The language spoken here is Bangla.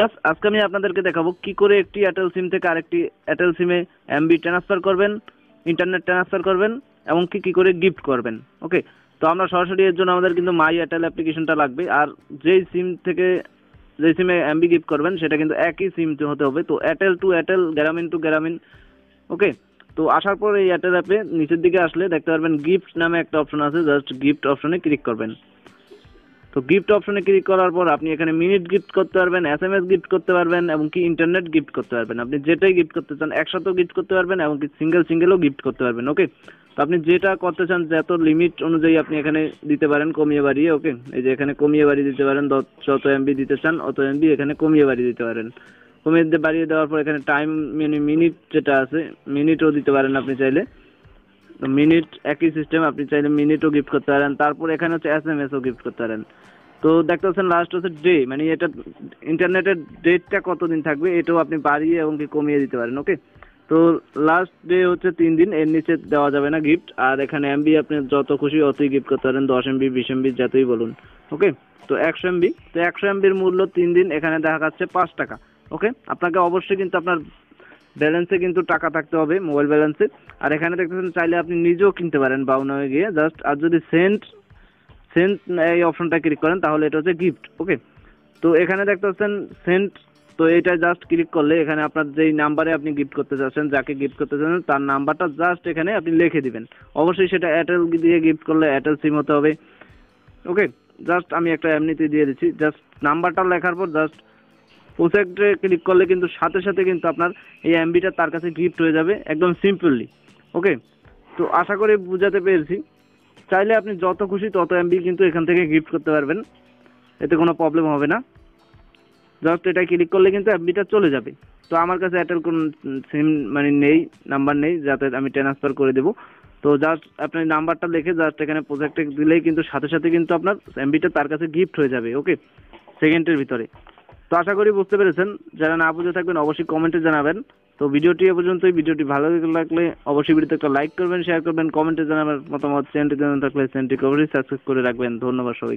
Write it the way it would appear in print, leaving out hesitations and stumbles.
प्लस आज के आपनादेरके देखाबो कि करे एकटी एयरटेल सिम थेके आरेकटी एयरटेल सिमे एमबी ट्रांसफार करबेन, इंटरनेट ट्रांसफार करबेन एवं कि करे गिफ्ट करबेन। ओके, तो आमरा सरासरि एर जोन्नो आमादेर किन्तु माई एयरटेल अ্যাপ্লিকেশনটা লাগবে। আর যেই সিম থেকে যেই সিমে এমবি गिफ्ट করবেন সেটা কিন্তু একই সিম হতে হবে। তো Airtel to Airtel, Grameen to Grameen. Okay, তো আসার পর এই এয়ারটেল অ্যাপে নিচের দিকে আসলে দেখতে পারবেন গিফট নামে একটা অপশন আছে। জাস্ট গিফট অপশনে ক্লিক করবেন। তো গিফট অপশনে ক্লিক করার পর আপনি এখানে মিনিট গিফট করতে পারবেন, এসএমএস গিফট করতে পারবেন এবং কি ইন্টারনেট গিফট করতে পারবেন। আপনি যেটাই গিফট করতে চান একসাথেও গিফট করতে পারবেন এবং কি সিঙ্গেল সিঙ্গেলও গিফট করতে পারবেন। ওকে, তো আপনি যেটা করতে চান যত লিমিট অনুযায়ী আপনি এখানে দিতে পারেন কমিয়ে বাড়িয়ে। ওকে, এই যে এখানে কমিয়ে বাড়িয়ে দিতে পারেন, যত এমবি দিতে চান অত এমবি এখানে কমিয়ে বাড়িয়ে দিতে পারেন। কমিয়ে বাড়িয়ে দেওয়ার পর এখানে টাইম মানে মিনিট যেটা আছে মিনিটও দিতে পারেন আপনি চাইলে। মিনিট একই সিস্টেম, আপনি চাইলে মিনিটও গিফট করতে পারেন। তারপর এখানে হচ্ছে এসএমএসও গিফট করতে পারেন। তো দেখতে পাচ্ছেন লাস্ট হচ্ছে ডে, মানে এটা ইন্টারনেটের ডেটটা কতদিন থাকবে এটাও আপনি বাড়িয়ে এবং কি কমিয়ে দিতে পারেন। ওকে, তো লাস্ট ডে হচ্ছে 3 দিন, এর নিচে দেওয়া যাবে না গিফট। আর এখানে এমবি আপনি যত খুশি অতই গিফট করতে পারেন, 10 MB, 20 MB যতই বলুন। ওকে, তো 100 MB, তো 100 MBর মূল্য 3 দিন এখানে দেখা যাচ্ছে 5 টাকা। ওকে, আপনাকে অবশ্যই কিন্তু আপনার ব্যালেন্সে কিন্তু টাকা থাকতে হবে, মোবাইল ব্যালেন্সে। আর এখানে দেখতেছেন চাইলে আপনি নিজেও কিনতে পারেন বাউনায় গিয়ে জাস্ট। আর যদি সেন্ট এই অপশনটা ক্লিক করেন তাহলে এটা হচ্ছে গিফট। ওকে, তো এখানে দেখতে পাচ্ছেন সেন্ট, তো এটা জাস্ট ক্লিক করলে এখানে আপনার যেই নাম্বারে আপনি গিফট করতে চাচ্ছেন, যাকে গিফট করতে চাচ্ছেন তার নাম্বারটা জাস্ট এখানে আপনি লিখে দিবেন। অবশ্যই সেটা এয়ারটেল দিয়ে গিফট করলে এয়ারটেল সিম হতে হবে। ওকে, জাস্ট আমি একটা এমনিতে দিয়ে দিচ্ছি। জাস্ট নাম্বারটা লেখার পর জাস্ট প্রোজেক্টে ক্লিক করলে কিন্তু সাথে সাথে কিন্তু আপনার এই এমবিটা তার কাছে গিফট হয়ে যাবে একদম সিম্পলি। ওকে, তো আশা করি বুঝাতে পেরেছি। চাইলে আপনি যত খুশি তত এমবি কিন্তু এখান থেকে গিফট করতে পারবেন, এতে কোনো প্রবলেম হবে না। জাস্ট এটা ক্লিক করলে কিন্তু এমবিটা চলে যাবে। তো আমার কাছে এয়ারটেল কোন সিম মানে নেই, নাম্বার নেই, যাতে আমি ট্রান্সফার করে দেবো। তো জাস্ট আপনি নাম্বারটা লিখে জাস্ট এখানে প্রোজেক্টে দিলেই কিন্তু সাথে সাথে কিন্তু আপনার এমবিটা তার কাছে গিফট হয়ে যাবে। ওকে, সেকেন্ডের ভিতরে। তো আশা করি বুঝতে পেরেছেন। যারা না বুঝে থাকবেন অবশ্যই কমেন্টে জানাবেন। তো ভিডিওটি এ পর্যন্তই। ভিডিওটি ভালো লাগলে অবশ্যই ভিডিওতে একটা লাইক করবেন, শেয়ার করবেন, কমেন্টে জানাবেন মতামত। চ্যানেলটি জানান থাকলে চ্যানেলটিকে অবশ্যই সাবস্ক্রাইব করে রাখবেন। ধন্যবাদ সবাই।